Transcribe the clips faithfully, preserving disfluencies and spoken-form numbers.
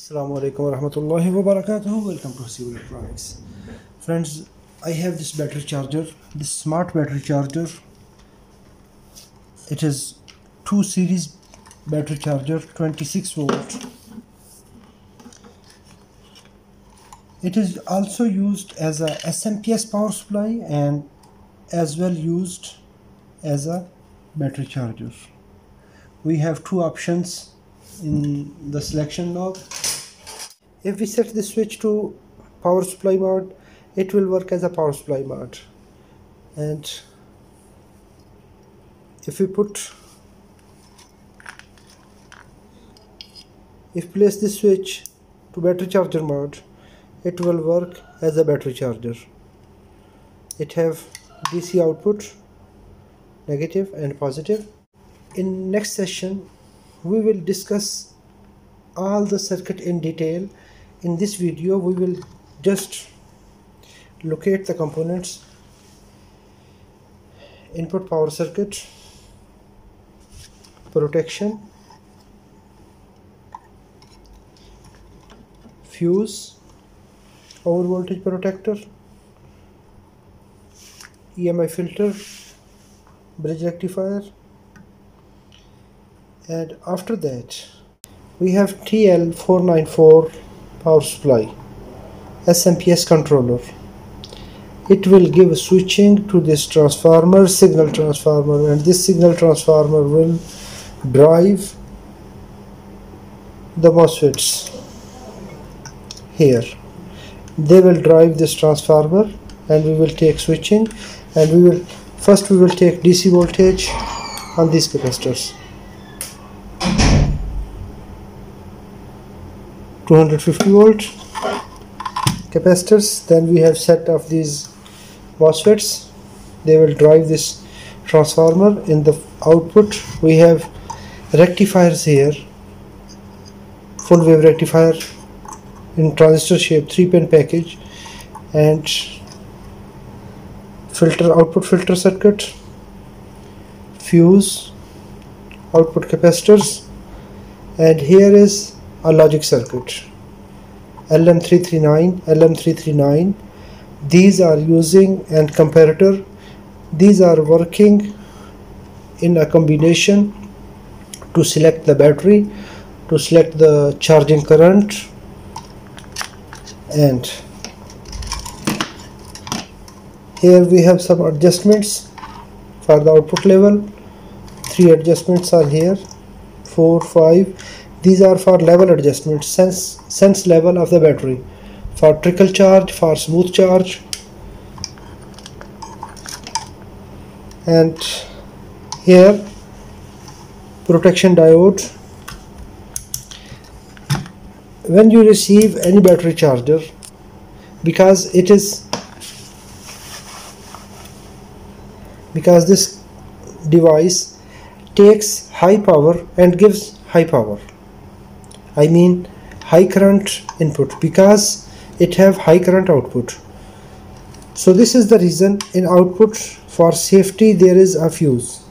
Assalamu alaikum warahmatullahi wabarakatuh. Welcome to Haseeb Electronics. Friends, I have this battery charger, this smart battery charger. It is two series battery charger, twenty-six volt. It is also used as a S M P S power supply and as well used as a battery charger. We have two options in the selection knob. If we set the switch to power supply mode, it will work as a power supply mode, and if we put if place the switch to battery charger mode, it will work as a battery charger. It have D C output, negative and positive. In next session we will discuss all the circuit in detail. In this video we will just locate the components: input power circuit, protection, fuse, over voltage protector, E M I filter, bridge rectifier, and after that we have T L four ninety-four power supply, S M P S controller. It will give switching to this transformer, signal transformer, and this signal transformer will drive the MOSFETs here. They will drive this transformer and we will take switching, and we will first we will take D C voltage on these capacitors, two hundred fifty volt capacitors. Then we have set up these MOSFETs. They will drive this transformer. In the output we have rectifiers here, full wave rectifier in transistor shape, three pin package, and filter, output filter circuit, fuse, output capacitors, and here is a logic circuit, L M three thirty-nine, L M three thirty-nine. These are using and comparator. These are working in a combination to select the battery, to select the charging current, and here we have some adjustments for the output level. Three adjustments are here, four, five. These are for level adjustments, sense, sense level of the battery, for trickle charge, for smooth charge. And here protection diode. When you receive any battery charger, because it is because this device takes high power and gives high power, I mean high current input, because it have high current output. So this is the reason in output for safety there is a fuse,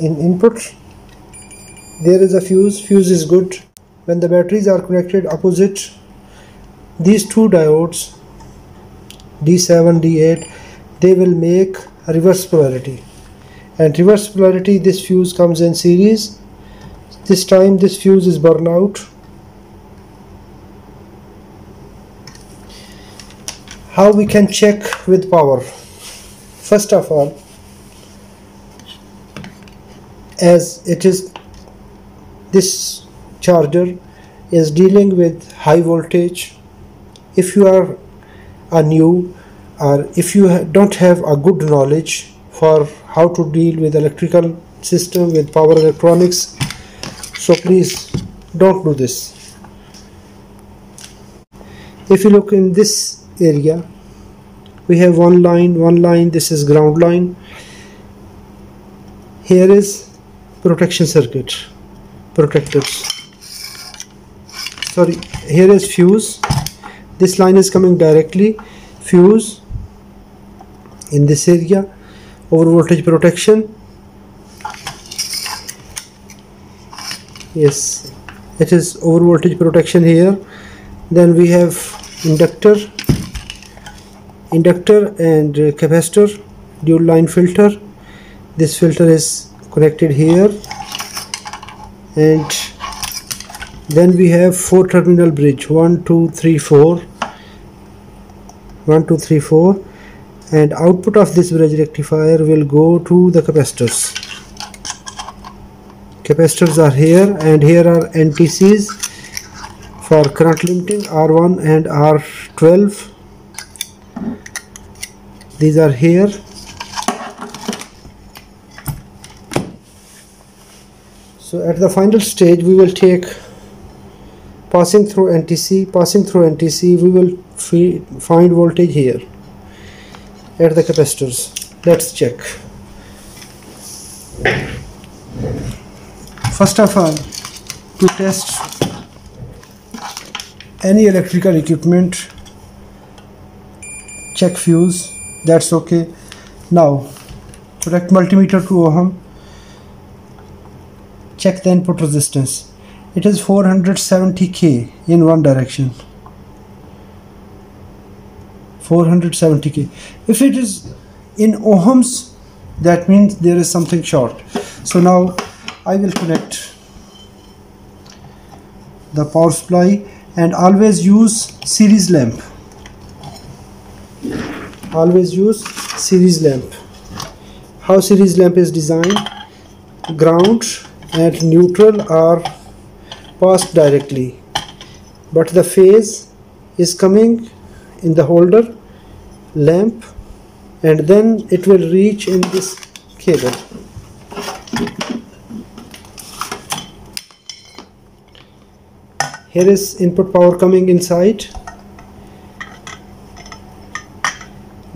in input there is a fuse. Fuse is good. When the batteries are connected opposite, these two diodes D seven D eight, they will make a reverse polarity, and reverse polarity, this fuse comes in series. This time this fuse is burned out. How we can check with power? First of all, as it is, this charger is dealing with high voltage. If you are a new, or if you don't have a good knowledge for how to deal with electrical system, with power electronics, so please don't do this. If you look in this area, we have one line, one line, this is ground line. Here is protection circuit, protectors, sorry, here is fuse. This line is coming directly, fuse in this area, over voltage protection, yes, it is over voltage protection here. Then we have inductor inductor and capacitor, dual line filter. This filter is connected here, and then we have four terminal bridge, one two three four, one two three four, and output of this bridge rectifier will go to the capacitors. Capacitors are here, and here are N T Cs for current limiting, R one and R twelve. These are here. So at the final stage we will take passing through N T C, passing through N T C we will find voltage here at the capacitors. Let's check. First of all, to test any electrical equipment, check fuse, that's okay. Now connect multimeter to ohm, check the input resistance. It is four hundred seventy K in one direction, four hundred seventy K. If it is in ohms, that means there is something short. So now I will connect the power supply, and always use series lamp, always use series lamp. How series lamp is designed? Ground and neutral are passed directly, but the phase is coming in the holder lamp, and then it will reach in this cable. Here is input power coming inside.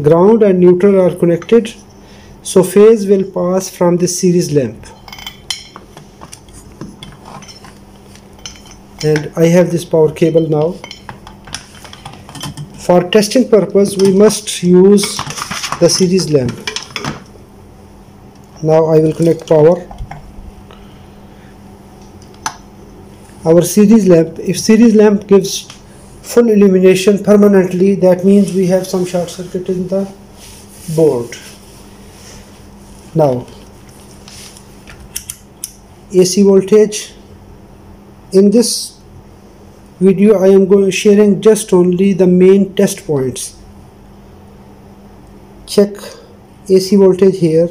Ground and neutral are connected, so phase will pass from this series lamp. And I have this power cable now. For testing purpose, we must use the series lamp. Now I will connect power. Our series lamp, if series lamp gives full illumination permanently, that means we have some short circuit in the board. Now A C voltage, in this video I am going sharing just only the main test points. Check A C voltage here,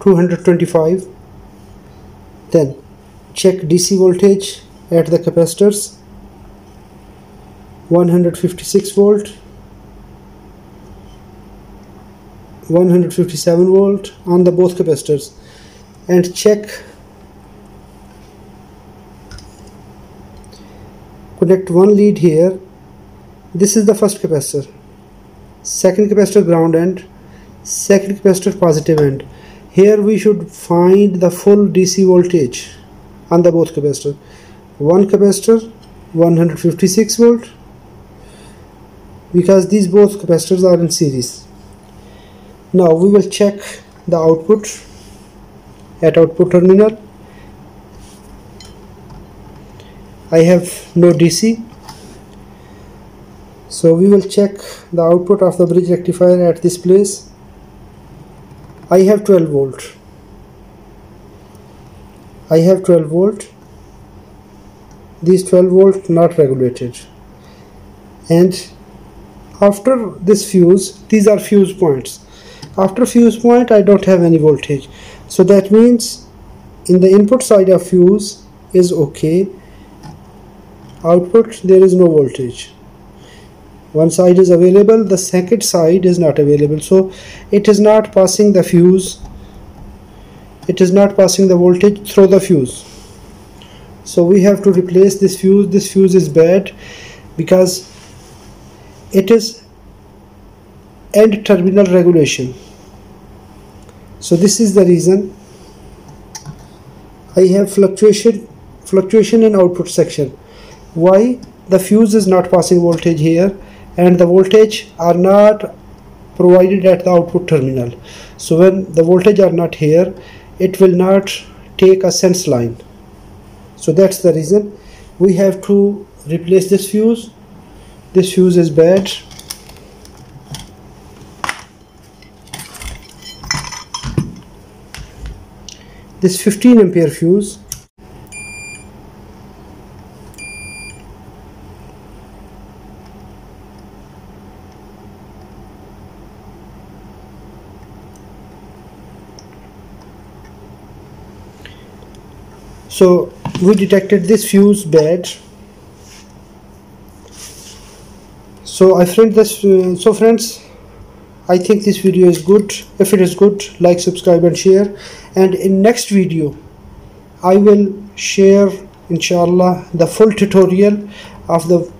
two hundred twenty-five. Then check D C voltage at the capacitors, one hundred fifty-six volt, one hundred fifty-seven volt on the both capacitors, and check connect one lead here. This is the first capacitor, second capacitor ground end, second capacitor positive end. Here we should find the full D C voltage on the both capacitors. One capacitor one hundred fifty-six volt, because these both capacitors are in series. Now we will check the output at output terminal. I have no D C, so we will check the output of the bridge rectifier at this place. I have twelve volt. I have twelve volt. These twelve volt not regulated. And after this fuse, these are fuse points. After fuse point I don't have any voltage. So that means in the input side of fuse is okay. Output there is no voltage. One side is available, the second side is not available, so it is not passing the fuse, it is not passing the voltage through the fuse. So we have to replace this fuse. This fuse is bad because it is end terminal regulation. So this is the reason I have fluctuation fluctuation in output section. Why? The fuse is not passing voltage here, and the voltage are not provided at the output terminal. So when the voltage are not here, it will not take a sense line. So that's the reason we have to replace this fuse. This fuse is bad. This fifteen ampere fuse. So we detected this fuse bad. So I friend this. Uh, so friends, I think this video is good. If it is good, like, subscribe and share. And in next video, I will share, inshallah, the full tutorial of the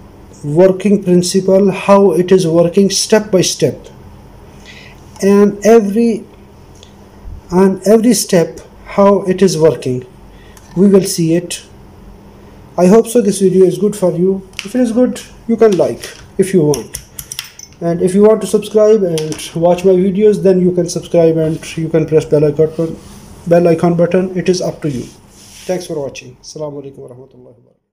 working principle, how it is working step by step, and every and every step how it is working. We will see it. I hope so this video is good for you. If it is good, you can like if you want, and if you want to subscribe and watch my videos, then you can subscribe and you can press bell icon bell icon button. It is up to you. Thanks for watching. Assalamu alaikum warahmatullahi wabarakatuh.